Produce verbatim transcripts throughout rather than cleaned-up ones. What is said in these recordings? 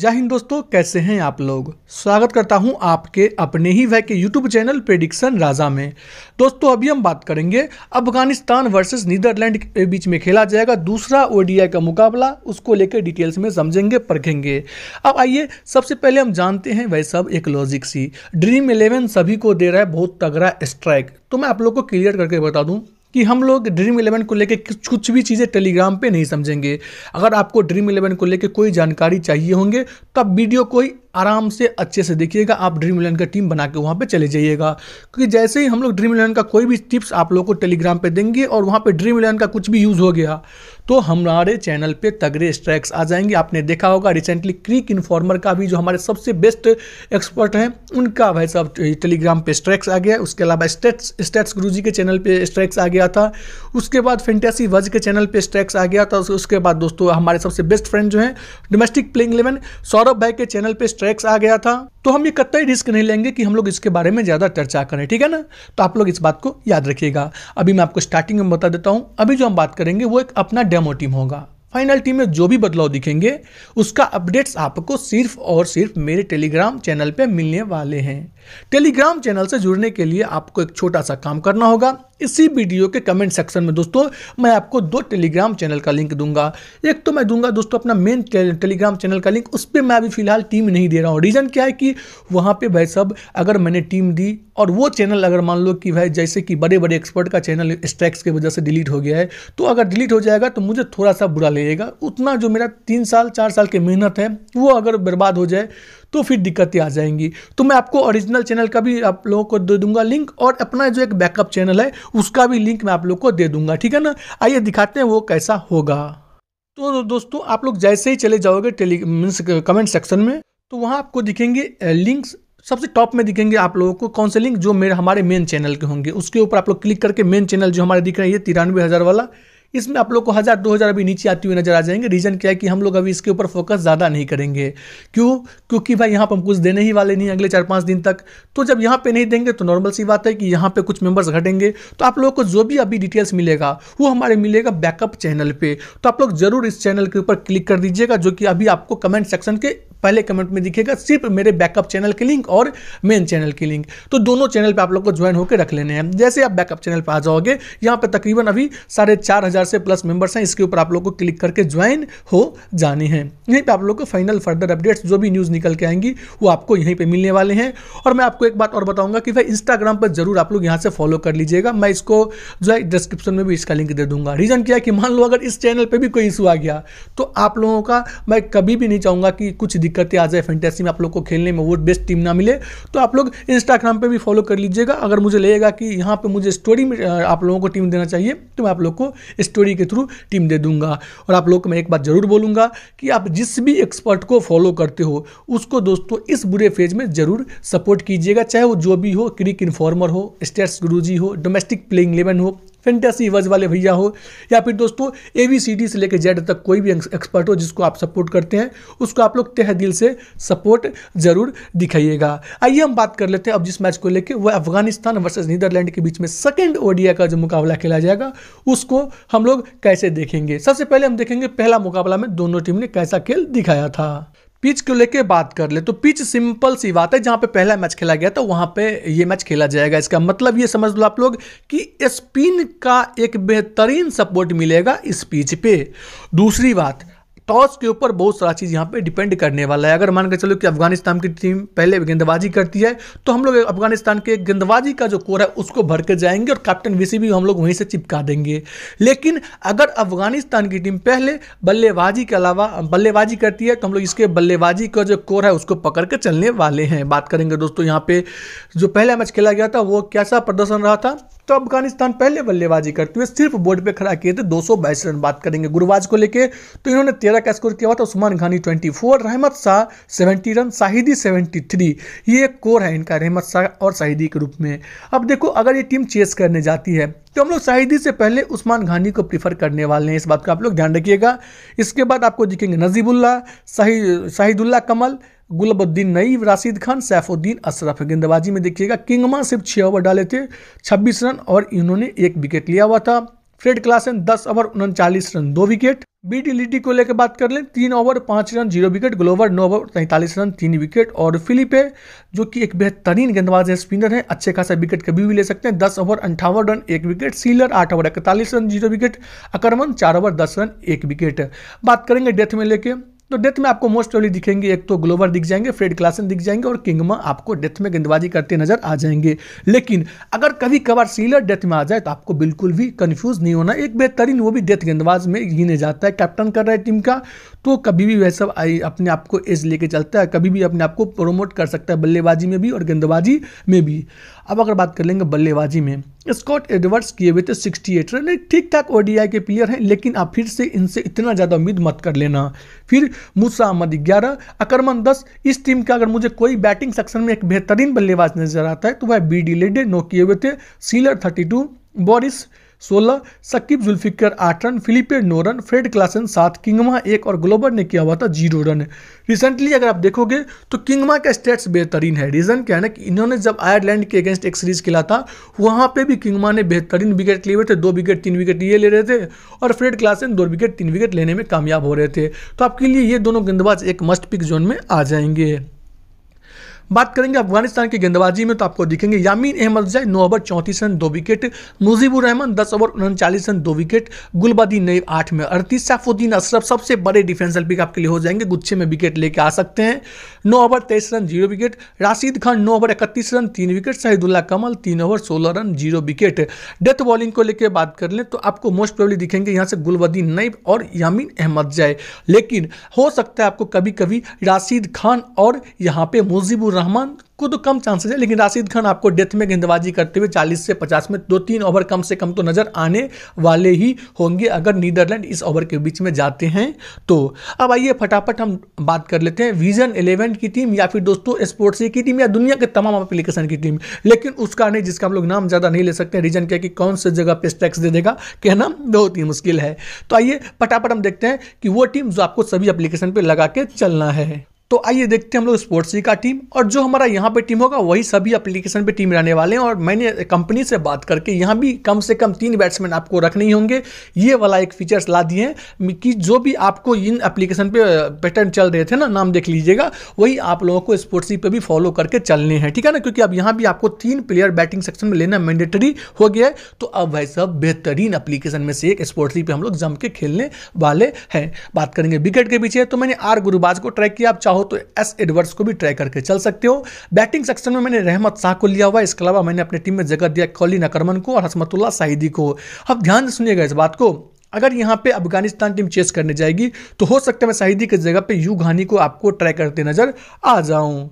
जय हिंद दोस्तों, कैसे हैं आप लोग। स्वागत करता हूं आपके अपने ही वह के यूट्यूब चैनल प्रेडिक्शन राजा में। दोस्तों अभी हम बात करेंगे अफगानिस्तान वर्सेस नीदरलैंड के बीच में खेला जाएगा दूसरा ओडीआई का मुकाबला, उसको लेकर डिटेल्स में समझेंगे, परखेंगे। अब आइए सबसे पहले हम जानते हैं वह सब एक लॉजिक सी। ड्रीम इलेवन सभी को दे रहा है बहुत तगड़ा स्ट्राइक, तो मैं आप लोग को क्लियर करके बता दूँ कि हम लोग ड्रीम इलेवन को लेके कुछ भी चीज़ें टेलीग्राम पे नहीं समझेंगे। अगर आपको ड्रीम इलेवन को लेके कोई जानकारी चाहिए होंगे तो आप वीडियो को ही आराम से अच्छे से देखिएगा। आप ड्रीम इलेवन का टीम बना के वहाँ पे चले जाइएगा, क्योंकि जैसे ही हम लोग ड्रीम इलेवन का कोई भी टिप्स आप लोगों को टेलीग्राम पे देंगे और वहाँ पे ड्रीम इलेवन का कुछ भी यूज़ हो गया तो हमारे चैनल पे तगड़े स्ट्राइक्स आ जाएंगे। आपने देखा होगा रिसेंटली क्रिक इन्फॉर्मर का भी, जो हमारे सबसे बेस्ट एक्सपर्ट हैं, उनका भाई साहब टेलीग्राम पे स्ट्राइक्स आ गया। उसके अलावा स्टेट्स स्टेट्स गुरु जी के चैनल पे स्ट्राइक्स आ गया था, उसके बाद फैंटेसी वज के चैनल पे स्ट्राइक्स आ गया था। उसके बाद दोस्तों हमारे सबसे बेस्ट फ्रेंड जो हैं डोमेस्टिक प्लेइंग इलेवन सौरभ भाई के चैनल पे स्ट्राइक्स आ गया था। तो हम ये कतई रिस्क नहीं लेंगे कि हम लोग इसके बारे में ज़्यादा चर्चा करें, ठीक है ना। तो आप लोग इस बात को याद रखिएगा। अभी मैं आपको स्टार्टिंग में बता देता हूँ, अभी जो हम बात करेंगे वो एक अपना डेमो टीम होगा। फाइनल टीम में जो भी बदलाव दिखेंगे उसका अपडेट्स आपको सिर्फ और सिर्फ मेरे टेलीग्राम चैनल पे मिलने वाले हैं। टेलीग्राम चैनल से जुड़ने के लिए आपको एक छोटा सा काम करना होगा। इसी वीडियो के कमेंट सेक्शन में दोस्तों मैं आपको दो टेलीग्राम चैनल का लिंक दूंगा। एक तो मैं दूंगा दोस्तों अपना मेन टे, टेलीग्राम चैनल का लिंक, उस पर मैं अभी फिलहाल टीम नहीं दे रहा हूँ। रीज़न क्या है कि वहाँ पे भाई साहब अगर मैंने टीम दी और वो चैनल अगर मान लो कि भाई जैसे कि बड़े बड़े एक्सपर्ट का चैनल स्ट्राइक्स की वजह से डिलीट हो गया है, तो अगर डिलीट हो जाएगा तो मुझे थोड़ा सा बुरा लगेगा। उतना जो मेरा तीन साल चार साल की मेहनत है वो अगर बर्बाद हो जाए तो फिर दिक्कतें आ जाएंगी। तो मैं आपको ओरिजिनल चैनल का भी आप लोगों को दे दूंगा लिंक, और अपना जो एक बैकअप चैनल है उसका भी लिंक मैं आप लोगों को दे दूंगा, ठीक है ना। आइए दिखाते हैं वो कैसा होगा। तो दोस्तों आप लोग जैसे ही चले जाओगे टेली मीन्स कमेंट सेक्शन में तो वहाँ आपको दिखेंगे लिंक्स, सबसे टॉप में दिखेंगे आप लोगों को कौन से लिंक जो मेरे हमारे मेन चैनल के होंगे। उसके ऊपर आप लोग क्लिक करके मेन चैनल जो हमारे दिख रहा है ये तिरानवे हज़ार वाला, इसमें आप लोग को हज़ार दो हज़ार अभी नीचे आती हुई नजर आ जाएंगे। रीज़न क्या है कि हम लोग अभी इसके ऊपर फोकस ज़्यादा नहीं करेंगे। क्यों? क्योंकि भाई यहाँ पर हम कुछ देने ही वाले नहीं अगले चार पाँच दिन तक। तो जब यहाँ पे नहीं देंगे तो नॉर्मल सी बात है कि यहाँ पे कुछ मेंबर्स घटेंगे। तो आप लोगों को जो भी अभी डिटेल्स मिलेगा वो हमारे मिलेगा बैकअप चैनल पर। तो आप लोग ज़रूर इस चैनल के ऊपर क्लिक कर दीजिएगा, जो कि अभी आपको कमेंट सेक्शन के पहले कमेंट में दिखेगा। सिर्फ मेरे बैकअप चैनल के लिंक और मेन चैनल के लिंक, तो दोनों चैनल पे आप लोग को ज्वाइन होकर रख लेने हैं। जैसे आप बैकअप चैनल पे आ जाओगे, यहाँ पे तकरीबन अभी साढ़े चार हज़ार से प्लस मेंबर्स हैं, इसके ऊपर आप लोग को क्लिक करके ज्वाइन हो जाने हैं। यहीं पे आप लोग को फाइनल फर्दर अपडेट्स जो भी न्यूज़ निकल के आएंगी वो आपको यहीं पर मिलने वाले हैं। और मैं आपको एक बात और बताऊँगा कि भाई इंस्टाग्राम पर जरूर आप लोग यहाँ से फॉलो कर लीजिएगा। मैं इसको जो है डिस्क्रिप्शन में भी इसका लिंक दे दूँगा। रीज़न क्या है कि मान लो अगर इस चैनल पर भी कोई इशू आ गया तो आप लोगों का मैं कभी भी नहीं चाहूँगा कि कुछ दिक्कतें आ जाए फैंटेसी में, आप लोग को खेलने में वो बेस्ट टीम ना मिले। तो आप लोग इंस्टाग्राम पे भी फॉलो कर लीजिएगा। अगर मुझे लगेगा कि यहाँ पे मुझे स्टोरी में आप लोगों को टीम देना चाहिए तो मैं आप लोग को स्टोरी के थ्रू टीम दे दूंगा। और आप लोग को मैं एक बात ज़रूर बोलूँगा कि आप जिस भी एक्सपर्ट को फॉलो करते हो उसको दोस्तों इस बुरे फेज में ज़रूर सपोर्ट कीजिएगा, चाहे वो जो भी हो, क्रिक इन्फॉर्मर हो, स्टेट्स गुरुजी हो, डोमेस्टिक प्लेइंग इलेवन हो, फैंटेसी वज वाले भैया हो, या फिर दोस्तों ए बी सी डी से लेकर जेड तक कोई भी एक्सपर्ट हो जिसको आप सपोर्ट करते हैं उसको आप लोग तहे दिल से सपोर्ट जरूर दिखाइएगा। आइए हम बात कर लेते हैं अब जिस मैच को लेकर, वह अफगानिस्तान वर्सेस नीदरलैंड के बीच में सेकंड ओडीआई का जो मुकाबला खेला जाएगा उसको हम लोग कैसे देखेंगे। सबसे पहले हम देखेंगे पहला मुकाबला में दोनों टीम ने कैसा खेल दिखाया था। पिच को लेके बात कर ले तो पिच सिंपल सी बात है, जहाँ पे पहला मैच खेला गया था वहाँ पे ये मैच खेला जाएगा। इसका मतलब ये समझ लो आप लोग कि स्पिन का एक बेहतरीन सपोर्ट मिलेगा इस पिच पे। दूसरी बात, टॉस के ऊपर बहुत सारा चीज़ यहाँ पे डिपेंड करने वाला है। अगर मान के चलो कि अफगानिस्तान की टीम पहले गेंदबाजी करती है तो हम लोग अफगानिस्तान के गेंदबाजी का जो कोर है उसको भर के जाएंगे और कैप्टन वीसी भी हम लोग वहीं से चिपका देंगे। लेकिन अगर अफगानिस्तान की टीम पहले बल्लेबाजी के अलावा बल्लेबाजी करती है तो हम लोग इसके बल्लेबाजी का जो कोर है उसको पकड़ के चलने वाले हैं। बात करेंगे दोस्तों यहाँ पे जो पहला मैच खेला गया था वो कैसा प्रदर्शन रहा था। तो अफगानिस्तान पहले बल्लेबाजी करते हुए सिर्फ बोर्ड पे खड़ा किए थे दो सौ बाईस रन। बात करेंगे गुरुवाज को लेके तो इन्होंने तेरह का स्कोर किया हुआ था। उस्मान घानी चौबीस, रहमत शाह सत्तर रन, शाहिदी तिहत्तर, ये एक कोर है इनका रहमत शाह और शाहिदी के रूप में। अब देखो अगर ये टीम चेस करने जाती है तो हम लोग शाहिदी से पहले उस्मान घानी को प्रीफर करने वाले हैं, इस बात का आप लोग ध्यान रखिएगा। इसके बाद आपको दिखेंगे नजीबुल्ला, शाहिदुल्ला कमल, गुलबद्दीन नईब, राशिद खान, सैफुद्दीन अशरफ। गेंदबाजी में देखिएगा किंगमा सिर्फ छः ओवर डाले थे छब्बीस रन और इन्होंने एक विकेट लिया हुआ था। फ्रेड क्लासन दस ओवर उनचालीस रन दो विकेट। बीटी लिटी को लेकर बात कर लें तीन ओवर पाँच रन जीरो विकेट। ग्लोवर नौ ओवर तैंतालीस रन तीन विकेट। और फिलिपे जो कि एक बेहतरीन गेंदबाज है, स्पिनर है, अच्छे खासा विकेट कभी भी ले सकते हैं, दस ओवर अंठावन रन एक विकेट। सीलर आठ ओवर इकतालीस रन जीरो विकेट। अकरमन चार ओवर दस रन एक विकेट। बात करेंगे डेथ में लेके, तो डेथ में आपको मोस्ट प्रोबेबली दिखेंगे, एक तो ग्लोवर दिख जाएंगे, फ्रेड क्लासन दिख जाएंगे और किंगमा आपको डेथ में गेंदबाजी करते नजर आ जाएंगे। लेकिन अगर कभी कभार सीलर डेथ में आ जाए तो आपको बिल्कुल भी कंफ्यूज नहीं होना, एक बेहतरीन वो भी डेथ गेंदबाज में गिने जाता है, कैप्टन कर रहा है टीम का, तो कभी भी वह सब अपने आप को एज लेके चलता है, कभी भी अपने आप को प्रोमोट कर सकता है बल्लेबाजी में भी और गेंदबाजी में भी। अब अगर बात कर लेंगे बल्लेबाजी में, स्कॉट एडवर्ड्स किए हुए थे अड़सठ रन, ठीक ठाक ओडीआई के प्लेयर हैं, लेकिन आप फिर से इनसे इतना ज़्यादा उम्मीद मत कर लेना। फिर मूसा अहमद ग्यारह, अकरमन दस। इस टीम का अगर मुझे कोई बैटिंग सेक्शन में एक बेहतरीन बल्लेबाज नजर आता है तो वह बी डी लेडे नौ किए हुए थे। सीलर थर्टी टू, बॉरिस सोलह, सकीब जुल्फिकर आठ रन, फिलिपे नौ रन, फ्रेड क्लासन सात, किंगमा एक और ग्लोबर ने किया हुआ था जीरो रन। रिसेंटली अगर आप देखोगे तो किंगमा का स्टेट्स बेहतरीन है। रीज़न क्या है ना कि इन्होंने जब आयरलैंड के अगेंस्ट एक सीरीज खेला था वहाँ पे भी किंगमा ने बेहतरीन विकेट लिए हुए थे, दो विकेट तीन विकेट ये ले रहे थे और फ्रेड क्लासन दो विकेट तीन विकेट लेने में कामयाब हो रहे थे। तो आपके लिए ये दोनों गेंदबाज एक मस्ट पिक जोन में आ जाएंगे। बात करेंगे अफगानिस्तान की गेंदबाजी में तो आपको दिखेंगे यामीन अहमद नौ ओवर चौंतीस रन दो विकेट। मुजिबुर रहमान दस ओवर उनचालीस रन दो विकेट। गुलबदीन नईब आठ में अड़तीस। सैफुद्दीन अशरफ सबसे बड़े डिफेंसल पिक आपके लिए हो जाएंगे, गुच्छे में विकेट लेके आ सकते हैं, नौ ओवर तेईस run zero wicket. Rashid Khan नौ ओवर इकतीस रन तीन विकेट। शाहिदुल्लाह कमल तीन ओवर सोलह run zero wicket. Death bowling को लेकर बात कर लें तो आपको मोस्ट प्रोबेबली दिखेंगे यहाँ से गुलबदीन नईब और यामीन अहमद जाए, लेकिन हो सकता है आपको कभी कभी राशिद खान और यहाँ पे मुजिबुर रहमान को तो कम चांसेस है, लेकिन राशिद खान आपको डेथ में गेंदबाजी करते हुए चालीस से पचास में दो तीन ओवर कम से कम तो नज़र आने वाले ही होंगे अगर नीदरलैंड इस ओवर के बीच में जाते हैं तो। अब आइए फटाफट हम बात कर लेते हैं विजन इलेवन की टीम या फिर दोस्तों स्पोर्ट्सी की टीम या दुनिया के तमाम एप्लीकेशन की टीम, लेकिन उसका नहीं जिसका हम लोग नाम ज़्यादा नहीं ले सकते। रीज़न क्या कि कौन से जगह पे टैक्स दे देगा कहना बहुत ही मुश्किल है। तो आइए फटाफट हम देखते हैं कि वो टीम जो आपको सभी एप्लीकेशन पर लगा के चलना है। तो आइए देखते हैं हम लोग स्पोर्ट्सी का टीम, और जो हमारा यहाँ पे टीम होगा वही सभी एप्लीकेशन पे टीम रहने वाले हैं। और मैंने कंपनी से बात करके यहाँ भी कम से कम तीन बैट्समैन आपको रखने ही होंगे, ये वाला एक फीचर्स ला दिए हैं कि जो भी आपको इन एप्लीकेशन पे पैटर्न चल रहे थे ना, नाम देख लीजिएगा, वही आप लोगों को स्पोर्ट्सी पे भी फॉलो करके चलने हैं, ठीक है ना, क्योंकि अब यहाँ भी आपको तीन प्लेयर बैटिंग सेक्शन में लेना मैंडेटरी हो गया है। तो अब भाई साहब बेहतरीन एप्लीकेशन में से एक स्पोर्ट्सी पे हम लोग जम के खेलने वाले हैं। बात करेंगे विकेट के पीछे तो मैंने आर गुरुबाज को ट्रैक किया, आप चाहो तो एस एडवर्ड्स को भी ट्राई करके चल सकते हो। बैटिंग सेक्शन में मैंने रहमत शाह को लिया हुआ है, इसके अलावा मैंने अपनी टीम में जगह दिया कॉलिन अकरमन को और हसमतुल्लाह शाहिदी को। अब ध्यान से सुनिएगा इस बात को, अगर यहाँ पे अफगानिस्तान टीम चेस करने जाएगी तो हो सकता है मैं शाहिदी की जगह पे यू घानी को आपको ट्राई करते नजर आ जाऊँ।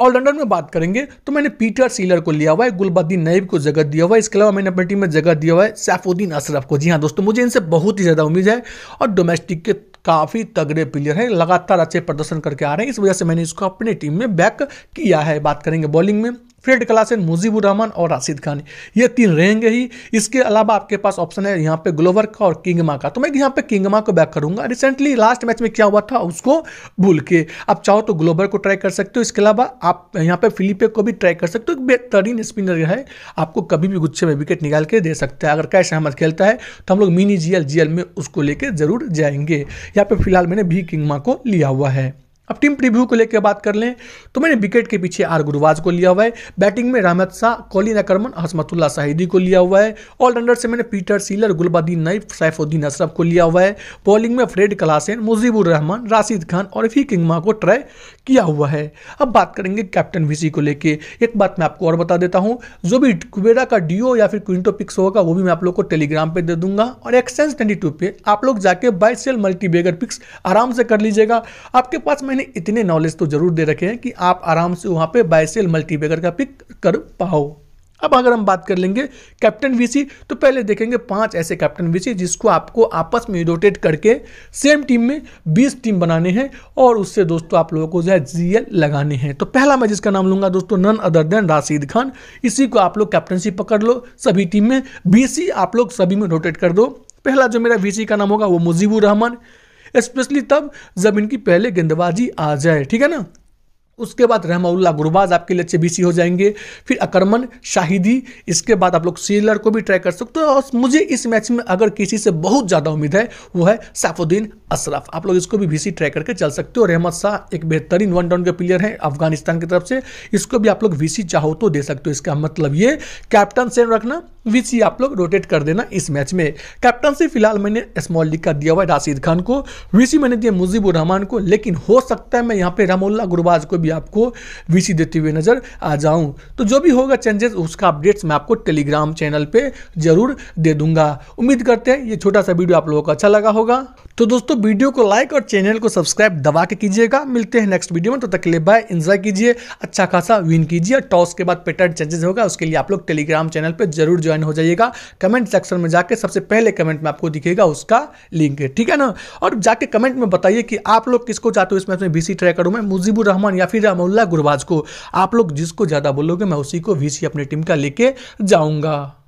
ऑलराउंडर में बात करेंगे तो मैंने पीटर सीलर को लिया हुआ है, गुलबदीन नईब को जगह दिया हुआ है, इसके अलावा मैंने अपनी टीम में जगह दिया हुआ है सैफुद्दीन अशरफ को। जी हाँ दोस्तों, मुझे इनसे बहुत ही ज़्यादा उम्मीद है और डोमेस्टिक के काफ़ी तगड़े प्लेयर हैं, लगातार अच्छे प्रदर्शन करके आ रहे हैं, इस वजह से मैंने इसको अपने टीम में बैक किया है। बात करेंगे बॉलिंग में, फ्रेड क्लासन, मुजिबुर रहमान और राशिद खान, ये तीन रहेंगे ही। इसके अलावा आपके पास ऑप्शन है यहाँ पे ग्लोवर का और किंगमा का, तो मैं यहाँ पे किंगमा को बैक करूँगा। रिसेंटली लास्ट मैच में क्या हुआ था उसको भूल के आप चाहो तो ग्लोवर को ट्राई कर सकते हो, इसके अलावा आप यहाँ पे फिलिपे को भी ट्राई कर सकते हो, बेहतरीन स्पिनर है, आपको कभी भी गुच्छे में विकेट निकाल के दे सकता है। अगर कैश अहमद खेलता है तो हम लोग mini G L G L में उसको लेके जरूर जाएंगे। यहाँ पे फिलहाल मैंने भी किंगमा को लिया हुआ है। अब टीम प्रीव्यू को लेकर बात कर लें तो मैंने विकेट के पीछे आर गुरुवाज को लिया हुआ है, बैटिंग में रहमत शाह, कॉलिन अकरमन, हसमतुल्लाह शाहिदी को लिया हुआ है। ऑलराउंडर से मैंने पीटर सीलर, गुलबदीन नईब, सैफुद्दीन अशरफ को लिया हुआ है। बॉलिंग में फ्रेड क्लासन, मुजिबुर रहमान, राशिद खान और फी किंगमा को ट्राई किया हुआ है। अब बात करेंगे कैप्टन वीसी को लेकर, एक बात मैं आपको और बता देता हूँ, जो भी कुबेरा का डीओ या फिर क्विंटो पिक्स होगा वो भी मैं आप लोग को टेलीग्राम पर दे दूंगा और एक्सचेंज बाईस पे आप लोग जाके बाय सेल मल्टीबैगर पिक्स आराम से कर लीजिएगा। आपके पास मैंने इतने नॉलेज तो जरूर दे रखे हैं कि आप आराम से वहां पे बाय सेल मल्टीबैगर का पिक कर पाओ। अब अगर हम बात कर लेंगे कैप्टन वीसी तो पहले देखेंगे पांच ऐसे कैप्टन वीसी जिसको आपको आपस में रोटेट करके सेम टीम में बीस टीम बनाने हैं और उससे दोस्तों आप लोगों को जो है जीएल लगाने हैं। तो पहला मैं जिसका नाम लूंगा दोस्तों none other than Rashid Khan, इसी को आप लोग कैप्टनसी पकड़ लो, सभी टीम में बीसी आप लोग सभी में रोटेट कर दो। पहला जो मेरा वीसी का नाम होगा वो मुजिबुर रहमान, स्पेशली तब जब इनकी पहले गेंदबाजी आ जाए, ठीक है ना। उसके बाद रहमतुल्लाह गुरबाज आपके लिए अच्छे बीसी हो जाएंगे, फिर अकरमन, शाहिदी, इसके बाद आप लोग सीलर को भी ट्राई कर सकते हो। और मुझे इस मैच में अगर किसी से बहुत ज़्यादा उम्मीद है वो है सैफुद्दीन अशरफ, आप लोग इसको भी बीसी ट्राई करके चल सकते हो। रहमत शाह एक बेहतरीन वन डाउन के प्लेयर हैं अफगानिस्तान की तरफ से, इसको भी आप लोग बीसी चाहो तो दे सकते हो। इसका मतलब ये कैप्टन सेम रखना, बीसी आप लोग रोटेट कर देना। इस मैच में कैप्टन से फिलहाल मैंने स्मॉल लीग का दिया हुआ है राशिद खान को, बीसी मैंने दिया मुजीबुर रहमान को, लेकिन हो सकता है मैं यहाँ पर रहमतुल्लाह गुरबाज को आपको वीसी देते हुए नजर आ जाऊं। तो जो भी होगा चेंजेस उसका अपडेट्स मैं आपको टेलीग्राम चैनल पे जरूर दे दूंगा। उम्मीद करते हैं ये छोटा सा वीडियो आप लोगों को अच्छा लगा होगा। तो दोस्तों वीडियो को लाइक और चैनल को सब्सक्राइब दबा के कीजिएगा। मिलते हैं नेक्स्ट वीडियो में, तो तक के लिए बाय। एंजॉय कीजिए, अच्छा खासा विन कीजिए। टॉस के बाद पैटर्न चेंजेस होगा, उसके लिए आप लोग टेलीग्राम चैनल पर जरूर ज्वाइन हो जाइएगा। कमेंट सेक्शन में जाकर सबसे पहले कमेंट में आपको दिखेगा उसका लिंक, ठीक है ना। और जाके कमेंट में बताइए कि आप लोग किसको चाहते हो इस मैच में बीसी ट्राई करूं मैं, मुजीबुर रहमान या फिर रहमतुल्लाह गुरबाज को। आप लोग जिसको ज्यादा बोलोगे मैं उसी को वीसी अपनी टीम का लेके जाऊंगा।